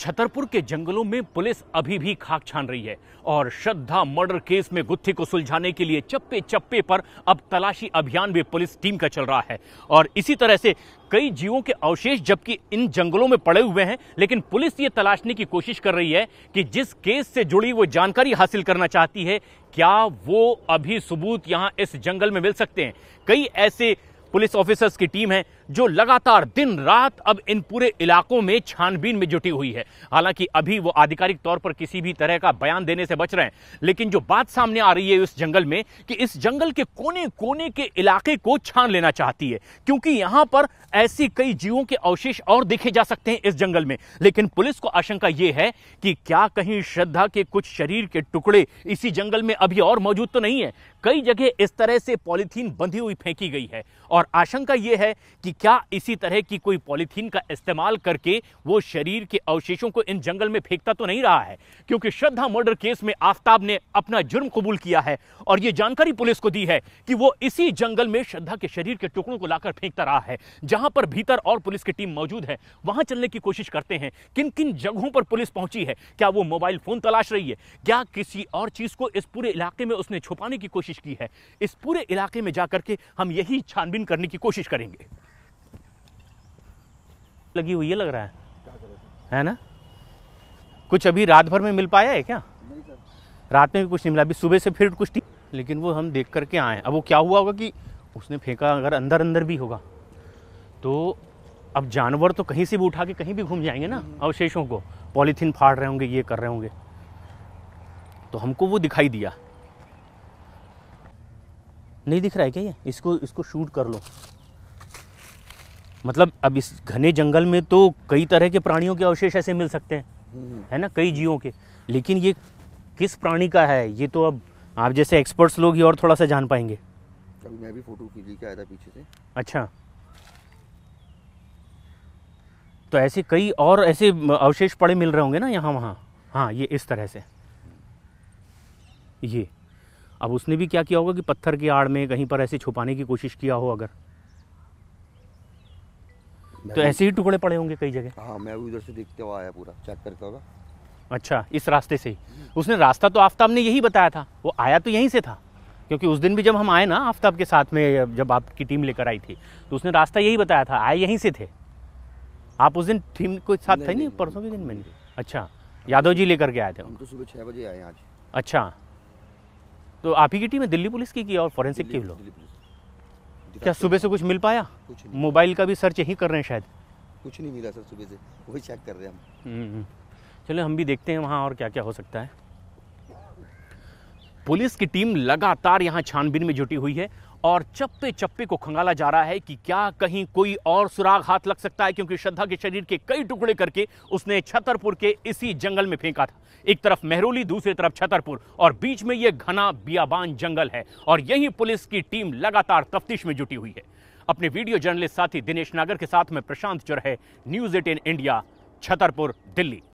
छतरपुर के जंगलों में पुलिस अभी भी खाक छान रही है और श्रद्धा मर्डर केस में गुत्थी को सुलझाने के लिए चप्पे चप्पे पर अब तलाशी अभियान भी पुलिस टीम का चल रहा है। और इसी तरह से कई जीवों के अवशेष जबकि इन जंगलों में पड़े हुए हैं, लेकिन पुलिस ये तलाशने की कोशिश कर रही है कि जिस केस से जुड़ी वो जानकारी हासिल करना चाहती है, क्या वो अभी सबूत यहाँ इस जंगल में मिल सकते हैं। कई ऐसे पुलिस ऑफिसर्स की टीम है जो लगातार दिन रात अब इन पूरे इलाकों में छानबीन में जुटी हुई है। हालांकि अभी वो आधिकारिक तौर पर किसी भी तरह का बयान देने से बच रहे हैं, लेकिन जो बात सामने आ रही है इस जंगल में कि इस जंगल के कोने कोने के इलाके को छान लेना चाहती है, क्योंकि यहां पर ऐसी कई जीवों के अवशेष और देखे जा सकते हैं इस जंगल में। लेकिन पुलिस को आशंका ये है कि क्या कहीं श्रद्धा के कुछ शरीर के टुकड़े इसी जंगल में अभी और मौजूद तो नहीं है। कई जगह इस तरह से पॉलीथीन बंधी हुई फेंकी गई है और आशंका यह है कि क्या इसी तरह की कोई पॉलीथीन का इस्तेमाल करके वो शरीर के अवशेषों को इन जंगल में फेंकता तो नहीं रहा है, क्योंकि श्रद्धा मर्डर केस में आफ्ताब ने अपना जुर्म कबूल किया है और ये जानकारी पुलिस को दी है कि वो इसी जंगल में श्रद्धा के शरीर के टुकड़ों को लाकर फेंकता रहा है। जहां पर भीतर और पुलिस की टीम मौजूद है वहां चलने की कोशिश करते हैं, किन किन जगहों पर पुलिस पहुंची है, क्या वो मोबाइल फोन तलाश रही है, क्या किसी और चीज को इस पूरे इलाके में उसने छुपाने की कोशिश की है। इस पूरे इलाके में जाकर के हम यही छानबीन करने की कोशिश करेंगे। लगी हुई है लग रहा है ना। कुछ अभी रात भर में मिल पाया है क्या? नहीं सर, रात में भी कुछ नहीं मिला। अभी सुबह से फिर कुछ थी, लेकिन वो हम देख करके आए हैं। अब वो क्या हुआ होगा कि उसने फेंका, अगर अंदर अंदर भी होगा तो अब जानवर तो कहीं से भी उठा के कहीं भी घूम जाएंगे ना। अवशेषों को पॉलीथीन फाड़ रहे होंगे, ये कर रहे होंगे, तो हमको वो दिखाई दिया। नहीं दिख रहा है क्या ये? इसको शूट कर लो। मतलब अब इस घने जंगल में तो कई तरह के प्राणियों के अवशेष ऐसे मिल सकते हैं, है ना, कई जीवों के। लेकिन ये किस प्राणी का है ये तो अब आप जैसे एक्सपर्ट्स लोग ही और थोड़ा सा जान पाएंगे। अभी मैं भी फोटो खींच के आया था पीछे से। अच्छा, तो ऐसे कई और ऐसे अवशेष पड़े मिल रहे होंगे ना यहाँ वहाँ। हाँ, ये इस तरह से ये अब उसने भी क्या किया होगा कि पत्थर की आड़ में कहीं पर ऐसे छुपाने की कोशिश किया हो अगर, तो ऐसे ही टुकड़े पड़े होंगे कई जगह। हाँ, मैं उधर से देखते हुआ आया, पूरा चेक करता होगा। अच्छा, इस रास्ते से ही उसने रास्ता तो आफ्ताब ने यही बताया था, वो आया तो यहीं से था, क्योंकि उस दिन भी जब हम आए ना आफ्ताब के साथ में, जब आपकी टीम लेकर आई थी, तो उसने रास्ता यही बताया था, आए यहीं से थे आप उस दिन। टीम के साथ थे नहीं परसों के दिन में? अच्छा, यादव जी लेकर के आए थे। हम तो सुबह 6 बजे आए आज। अच्छा, तो आप ही की टीम है दिल्ली पुलिस की और फॉरेंसिक की लोग? क्या सुबह से कुछ मिल पाया? मोबाइल का भी सर्च यही कर रहे हैं शायद। कुछ नहीं मिला सर, सुबह से वही चेक कर रहे हैं हम। चलो हम भी देखते हैं वहाँ और क्या क्या हो सकता है। पुलिस की टीम लगातार यहाँ छानबीन में जुटी हुई है और चप्पे चप्पे को खंगाला जा रहा है कि क्या कहीं कोई और सुराग हाथ लग सकता है, क्योंकि श्रद्धा के शरीर के कई टुकड़े करके उसने छतरपुर के इसी जंगल में फेंका था। एक तरफ महरौली, दूसरी तरफ छतरपुर और बीच में यह घना बियाबान जंगल है और यही पुलिस की टीम लगातार तफ्तीश में जुटी हुई है। अपने वीडियो जर्नलिस्ट साथी दिनेश नागर के साथ में प्रशांत जोरे, न्यूज 18 इंडिया, छतरपुर, दिल्ली।